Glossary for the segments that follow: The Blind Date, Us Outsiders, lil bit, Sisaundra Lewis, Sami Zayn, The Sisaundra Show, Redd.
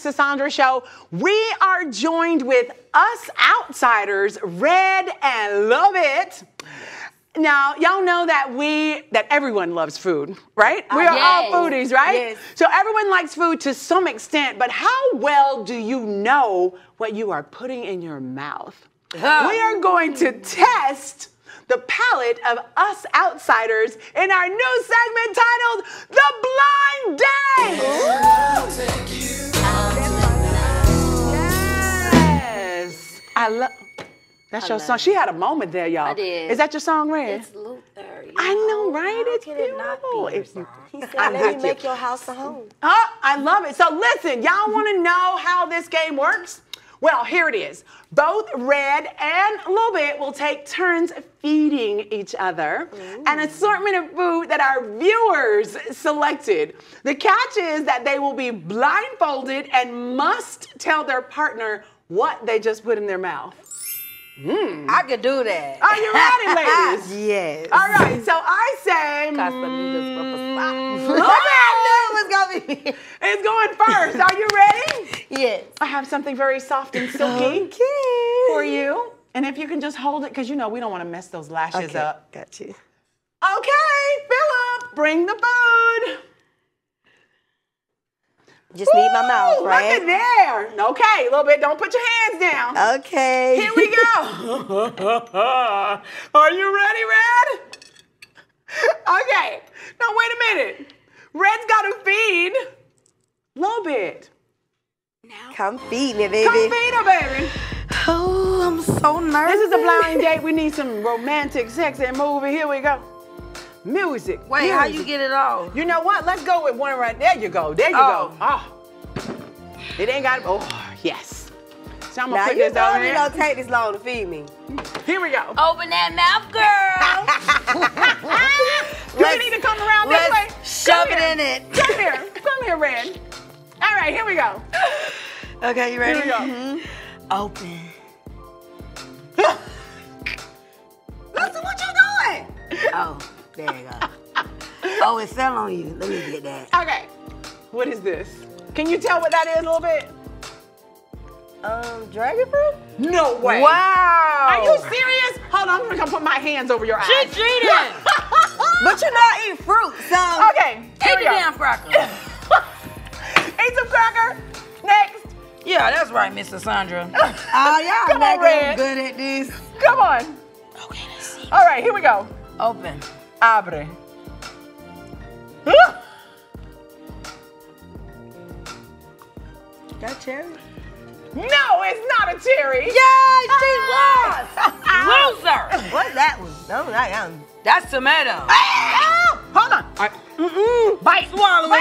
Sisaundra Show. We are joined with Us Outsiders, Red and Lil Bit. Now, y'all know that everyone loves food, right? We are all foodies, right? Yes. So everyone likes food to some extent, but how well do you know what you are putting in your mouth? We are going to test the palate of Us Outsiders in our new segment titled The Blind Date. Yes. That's your song. She had a moment there, y'all. I did. Is that your song, Red? It's Luther. I know, right? It's beautiful. He said, let me make your house a home. Oh, I love it. So listen, y'all want to know how this game works? Well, here it is. Both Red and Lil Bit will take turns feeding each other an assortment of food that our viewers selected. The catch is that they will be blindfolded and must tell their partner what they just put in their mouth. I could do that. Are you ready, ladies? Yes. All right, so I say... It's going first. Are you ready? Yes. I have something very soft and silky for you. And if you can just hold it, because you know we don't want to mess those lashes up. Got you. Okay, Philip, bring the food. Just need my mouth, right? Look at there. Okay, Lil Bit, don't put your hands down. Okay. Here we go. Are you ready, Red? Okay. Now, wait a minute. Red's got to feed Lil Bit. Now. Come feed me, baby. Come feed her, baby. Oh, I'm so nervous. This is a blind date. We need some romantic, sexy movie. Here we go. Music. Wait, music. How you get it all? You know what? Let's go with one right there. You go. There you go. Oh. It ain't got. Oh, yes. So I'm gonna put this on there. Now you don't take this long to feed me. Here we go. Open that mouth, girl. Do we need to come around this way? Shove it in it. Come here. Come here, Red. All right, here we go. Okay, you ready? Here we go. Open. Listen, what you doing? Oh. There you go. Oh, it fell on you. Let me get that. Okay. What is this? Can you tell what that is, Lil Bit? Dragon fruit? No way. Wow. Are you serious? Hold on, I'm gonna come put my hands over your eyes. She's cheating. But you not eat fruit, so. Okay. Take a damn cracker. Eat some cracker. Next. Yeah, that's right, Miss Sisaundra. Oh, y'all not good at this. Come on. Okay, let's see. All right, here we go. Open. Abre. That cherry? No, it's not a cherry. Yeah, she was. Loser. What that was? That's tomato. Oh, hold on. All right. Bite. Swallow it. You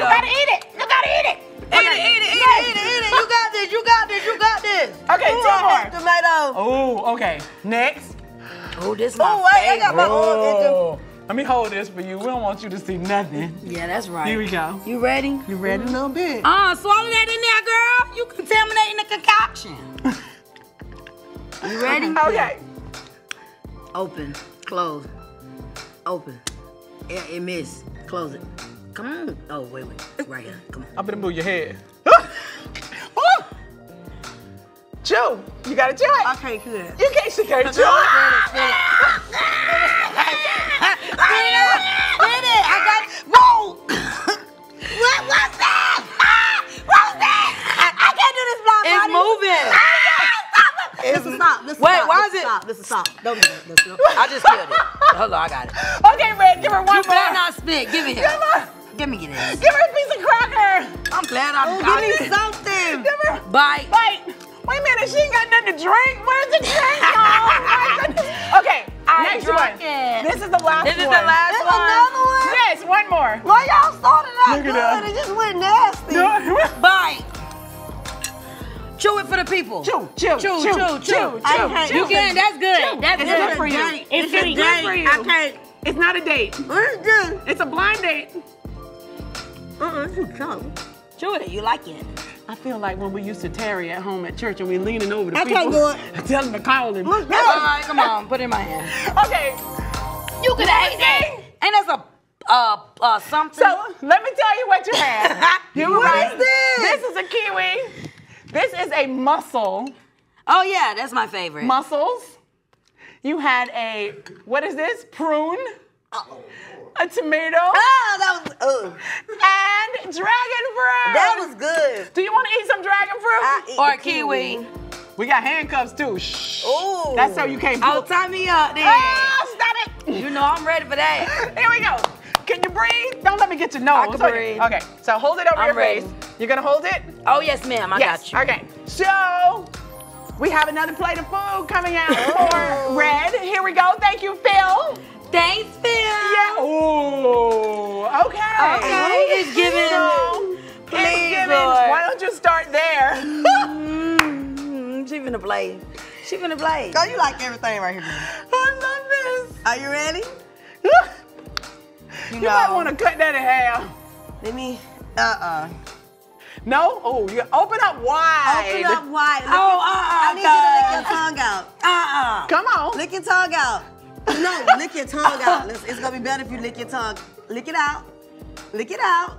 gotta eat it. You gotta eat it. Eat it. You got this. Okay, two more. Tomato. Oh, okay. Next. Oh, this is my favorite. Let me hold this for you. We don't want you to see nothing. Yeah, that's right. Here we go. You ready? You ready? A little bit. Swallow that in there, girl. You contaminating the concoction. You ready? Okay. Open. Close. Open. It missed. Close it. Come on. Oh, wait. Right here. Come on. I'm gonna move your head. Chew. You gotta chew it. I can't do it. You can't. She can't chew it. I got it. Whoa! What was that? What was that? I can't do this blind. It's moving. Stop. Don't do it. I just killed it. Hold on, I got it. Okay, Red, give her one more. You better not spit. Give it here. Come on. Give me this. Give her a piece of cracker. I'm glad I got it. Give me something. Give her. Bite. Bite. Wait a minute, she ain't got nothing to drink. Where's the drink, y'all? Okay, next one. This is the last one. This is another one? Yes, one more. Why y'all started out good? It just went nasty. Bite. Chew it for the people. Chew. I can't. You can. That's good. That's good for you. It's good for you. I can't. It's not a date. It's a blind date. Chew it. You like it. I feel like when we used to tarry at home at church and we leaning over the people. I can't do it. I tell them to call him. All right, come on, put it in my hand. Okay. You could have ate that. And that's a something. So let me tell you what you have. You were right. This is a kiwi. This is a mussel. Oh yeah, that's my favorite. Mussels. You had a, what is this? Prune. Uh-oh. A tomato. Oh, that was, and dragon fruit. That was good. Do you want to eat some dragon fruit? Or a kiwi. We got handcuffs too. Shh. Ooh. That's how you can't pull. Oh, tie me up then. Oh, stop it. You know I'm ready for that. Here we go. Can you breathe? Don't let me get your nose. I can breathe. Okay, so hold it over your face. You're gonna hold it? Oh, yes ma'am, I got you. Okay, so we have another plate of food coming out for Red. Here we go, thank you, Phil. Thanks, Phil. Yeah. Ooh. Okay. Okay. It's giving. So, please, Lord. Why don't you start there? She finna play. She finna play. Girl, you like everything right here. I love this. Are you ready? You might want to cut that in half. Let me. No? Oh, you open up wide. Open up wide. Look I need you to lick your tongue out. Come on. Lick your tongue out. No, lick your tongue out. It's gonna be better if you lick your tongue. Lick it out. Lick it out.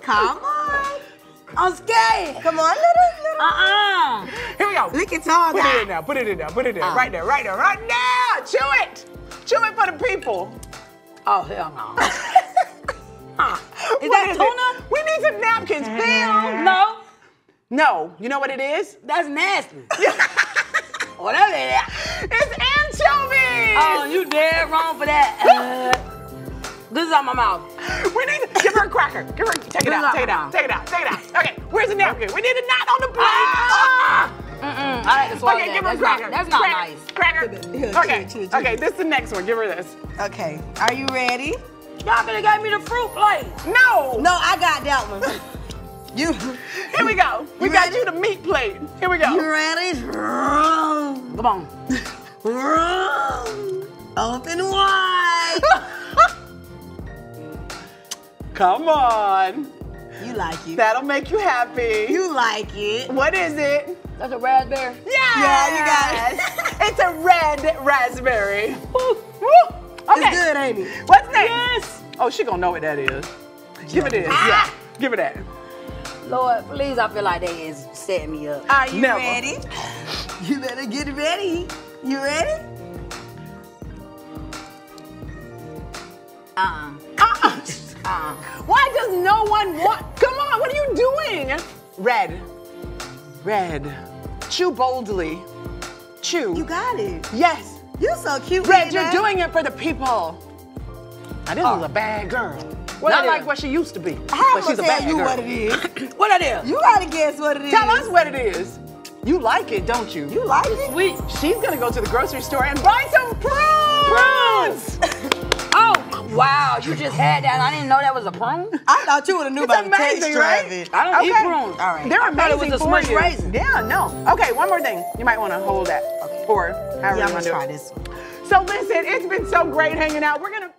Come on. I'm scared. Come on, little. Here we go. Lick your tongue out. Put it in there. Put it in there. Put it in there. Right there. Right there. Right now. Chew it. Chew it for the people. Oh hell no. Is that tuna? We need some napkins, Bill. No. No. You know what it is? That's nasty. Whatever that is. It's anchovies! Oh, you dead wrong for that. This is out my mouth. We need to give her a cracker. Give her, take it out, take it out, take it out, take it out. Okay, where's the napkin? We need a knot on the plate. I like to swallow that. Okay, give her a cracker. That's not nice. Cracker. Okay, okay, this is the next one. Give her this. Okay, are you ready? Y'all could have gave me the fruit plate. No. No, I got that one. Here we go. We got you the meat plate. Here we go. You ready? Come on. Open wide. Come on. You like it. That'll make you happy. You like it. What is it? That's a raspberry. Yeah. Yeah, you got it. It's a red raspberry. Okay. It's good, ain't it? What's next? Yes. Oh, she gonna know what that is. Give it this. Ah. Yeah. Give it that. Lord, please, I feel like they is setting me up. Are you ready? You better get ready. You ready? Why does no one want? Come on, what are you doing? Red. Red. Chew boldly. Chew. You got it. Yes. You're so cute, Red, you're doing it for the people. Now, this is a bad girl. Well, not like what she used to be. But she's a bad girl. What it is? What it is? You gotta guess what it is. Tell us what it is. You like it, don't you? You like it? Sweet. She's gonna go to the grocery store and buy some prunes. Oh, wow! You just had that. And I didn't know that was a prune. I thought you would have knew about the texture of it. I don't eat prunes. All right. They're amazing for you. Yeah, no. Okay, one more thing. You might want to hold that. Okay. Or however you want to do it. I'm gonna try this one. So listen, it's been so great hanging out. We're gonna.